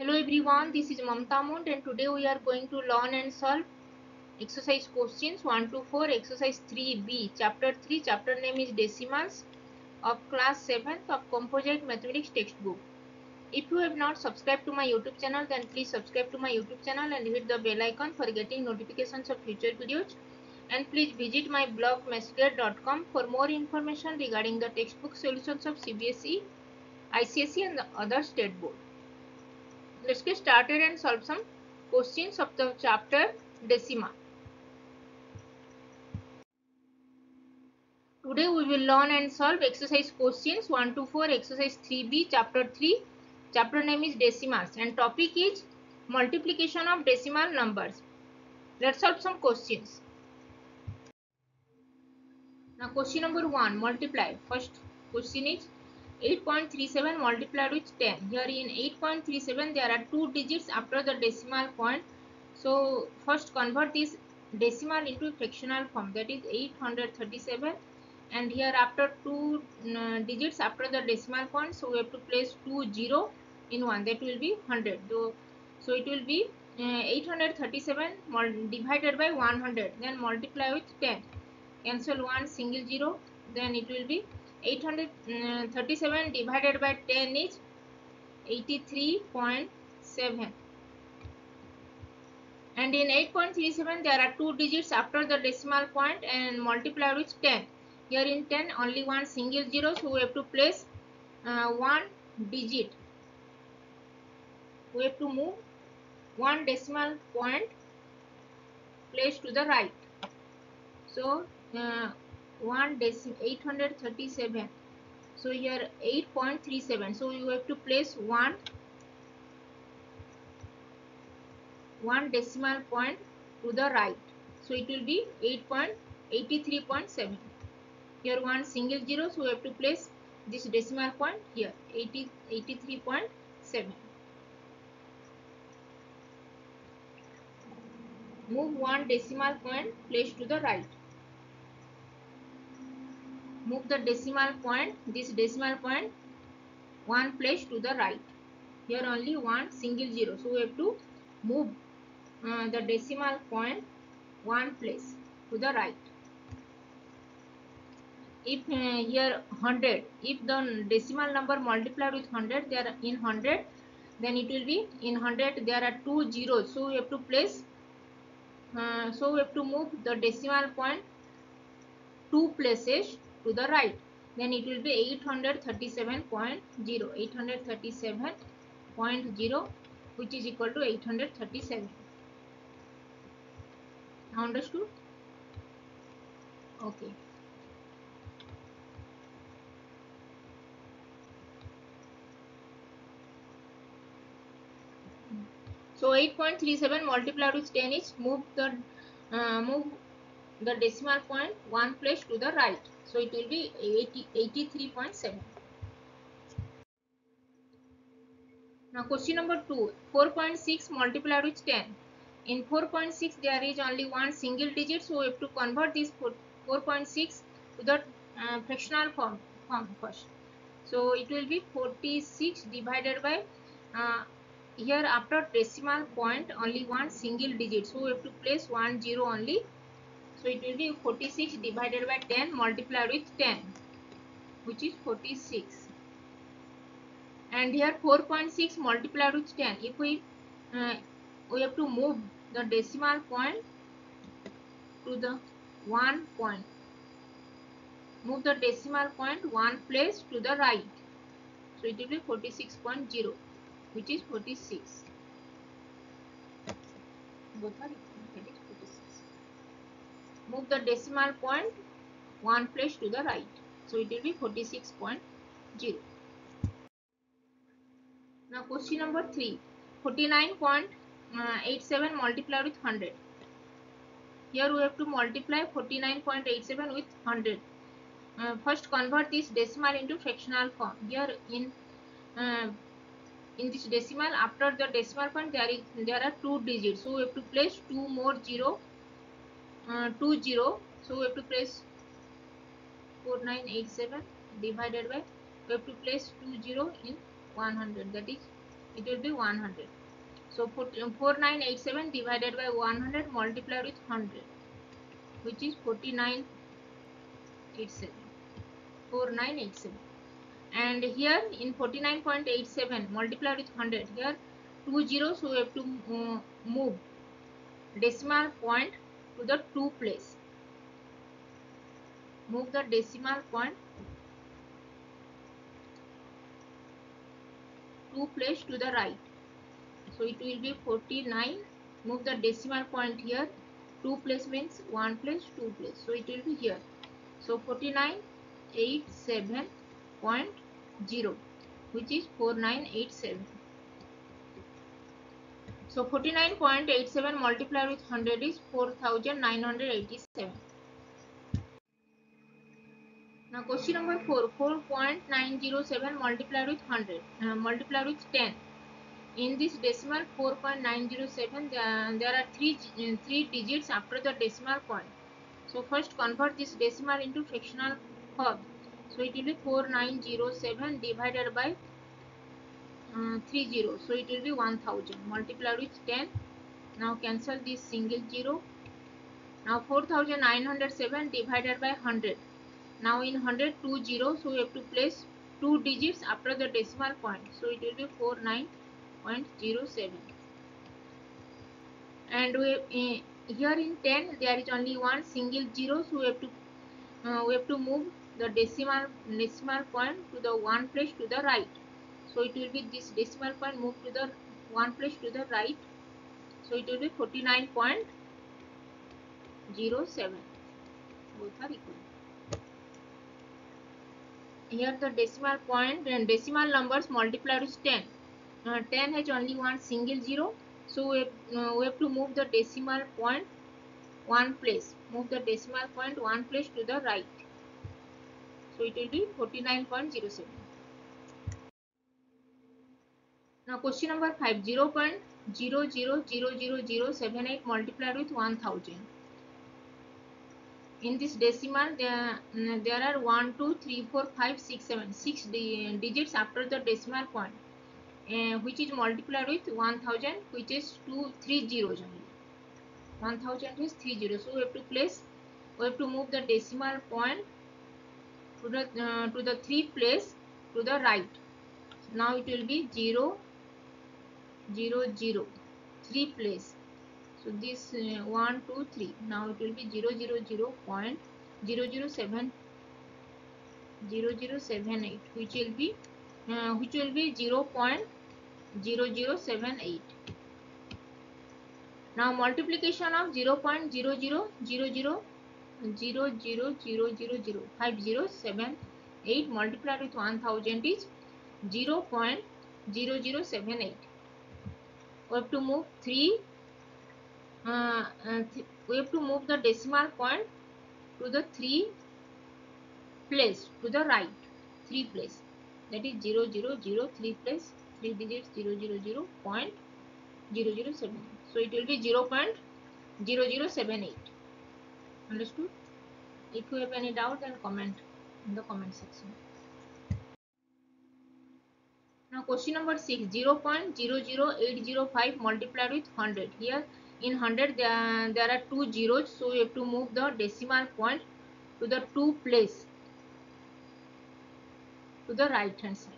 Hello everyone, this is Mamta Mund and today we are going to learn and solve exercise questions 1 to 4, exercise 3B, chapter 3, chapter name is Decimals of class 7th of Composite Mathematics textbook. If you have not subscribed to my YouTube channel, then please subscribe to my YouTube channel and hit the bell icon for getting notifications of future videos. And please visit my blog mathsgrade.com for more information regarding the textbook solutions of CBSE, ICSE and the other state board. Let's get started and solve some questions of the chapter Decimal. Today we will learn and solve exercise questions 1 to 4, exercise 3B, chapter 3. Chapter name is Decimals and topic is multiplication of decimal numbers. Let's solve some questions. Now question number 1, multiply. First question is 8.37 multiplied with 10. Here in 8.37 there are 2 digits after the decimal point. So first convert this decimal into fractional form, that is 837, and here after 2 digits after the decimal point, so we have to place 2 zeros in 1, that will be 100. So it will be 837 divided by 100, then multiply with 10. Cancel 1 single 0, then it will be 837 divided by 10 is 83.7. And in 8.37 there are 2 digits after the decimal point and multiply with 10. Here in 10 only 1 single 0, so we have to place 1 digit. We have to move 1 decimal point place to the right. So 837, so here 8.37, so you have to place 1 decimal point to the right, so it will be 8.83.7. here 1 single 0, so we have to place this decimal point here, 83.7. Move 1 decimal point place to the right. Move the decimal point, this decimal point 1 place to the right. Here only 1 single 0, so we have to move the decimal point 1 place to the right. If here 100, if the decimal number multiplied with 100, there in 100, then it will be in 100 there are 2 zeros, so we have to place move the decimal point 2 places to the right, then it will be 837.0, which is equal to 837. Understood? Okay. So 8.37 multiplied with 10 is move the decimal point 1 place to the right. So it will be 83.7. Now question number 2, 4.6 multiplied with 10. In 4.6 there is only 1 single digit, so we have to convert this 4.6 to the fractional form first. So it will be 46 divided by here after decimal point only 1 single digit, so we have to place 1 0 only. So it will be 46 divided by 10 multiplied with 10, which is 46. And here 4.6 multiplied with 10. If we have to move the decimal point to the 1 point. Move the decimal point 1 place to the right. So it will be 46.0, which is 46. Both are equal. Move the decimal point 1 place to the right. So it will be 46.0. Now question number 3. 49.87 multiplied with 100. Here we have to multiply 49.87 with 100. First convert this decimal into fractional form. Here in this decimal after the decimal point there are 2 digits. So we have to place 2 more 0. 2 0, so we have to place 4987 divided by, we have to place 2 0 in 100, that is it will be 100. So 4987 divided by 100 multiplied with 100, which is 4987. 4987. And here in 49.87 multiplied with 100, here 2 zeros, so we have to move decimal point to the 2 place. Move the decimal point 2 place to the right. So it will be 49. Move the decimal point here. 2 place means 1 place, 2 place. So it will be here. So 4987.0, which is 4987. So 49.87 multiplied with 100 is 4987. Now question number 4. 4.907 multiplied with 100 multiplied with 10. In this decimal 4.907, there are three digits after the decimal point. So first convert this decimal into fractional form. So it will be 4907 divided by 3 zeros. So it will be 1000 multiplied with 10. Now cancel this single zero. Now 4907 divided by 100. Now in 100, 2 zeros. So we have to place 2 digits after the decimal point. So it will be 49.07. And we here in 10 there is only 1 single zero. So we have to move the decimal point to the 1 place to the right. So it will be this decimal point moved to the 1 place to the right. So it will be 49.07. Both are equal. Here the decimal point and decimal numbers multiplied with 10. 10 has only 1 single zero. So we have to move the decimal point 1 place. Move the decimal point 1 place to the right. So it will be 49.07. Now question number 5. 0.00000078 multiplied with 1000. In this decimal there are 1 2 3 4 5 6 7 6 digits after the decimal point, which is multiplied with 1000, which is 3 zeros only. 1000 is 3 zeros. So we have to move the decimal point to the 3 place to the right. Now it will be 0 0 0 3 place. So this 1 2 3. Now it will be 0 0 0.0078, which will be 0.0078. Now multiplication of 0.000000005078 multiplied with 1000 is 0.0078. We have to move the decimal point to the 3 place to the right. 3 place, that is 0 0 0 3 place, 3 digits, 0 0 0.0078. So it will be 0.0078. Understood? If you have any doubt, then comment in the comment section. Now question number 6. 0.00805 multiplied with 100. Here in 100 there are 2 zeros. So we have to move the decimal point to the 2 place to the right hand side.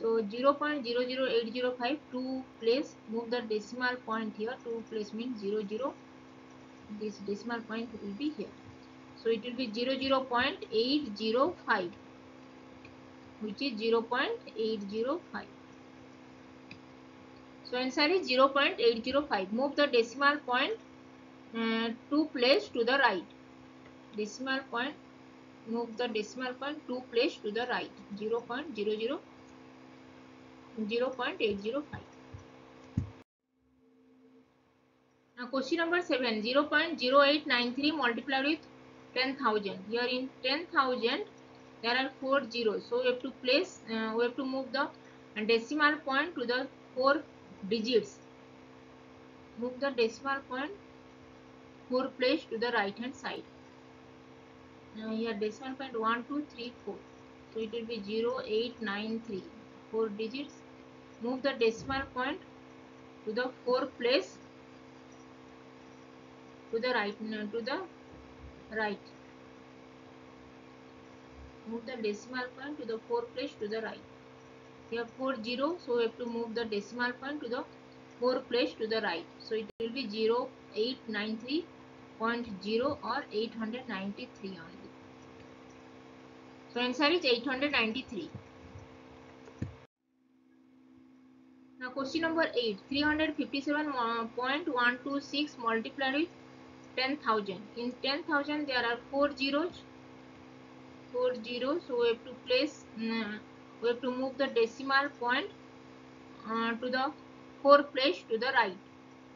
So 0.00805, 2 place. Move the decimal point here. 2 place means 0 0. This decimal point will be here. So it will be 0.805, which is 0.805. So answer is 0.805. Move the decimal point 2 place to the right. Decimal point, move the decimal point 2 place to the right. 0.805. Now question number 7. 0.0893 multiplied with 10,000. Here in 10,000 there are 4 zeros. So we have to move the decimal point to the 4 digits. Move the decimal point 4 place to the right hand side. Here decimal point 1 2 3 4. So it will be 0893. 4 digits. Move the decimal point to the 4th place, to the right. Move the decimal point to the 4th place to the right. Here 4 0, so we have to move the decimal point to the 4th place to the right. So it will be 0893.0 or 893 only. So answer is 893. Now question number 8. 357.126 multiplied with 10,000. In 10,000 there are 4 zeros. So we have to place, move the decimal point to the 4th place to the right.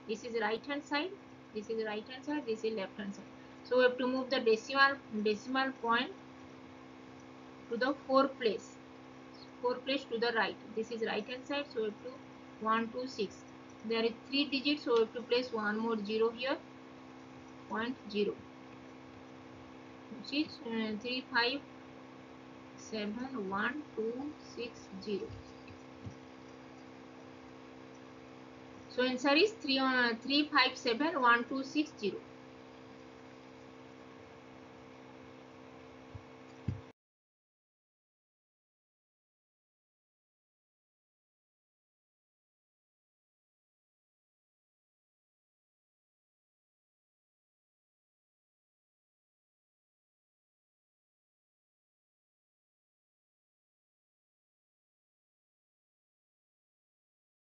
This is right hand side. This is right hand side. This is left hand side. So we have to move the decimal point to the 4th place. 4th place to the right. This is right hand side. So we have to 126. There is 3 digits. So we have to place one more zero here. 0.0. Which is 3571260. So answer is 3571260.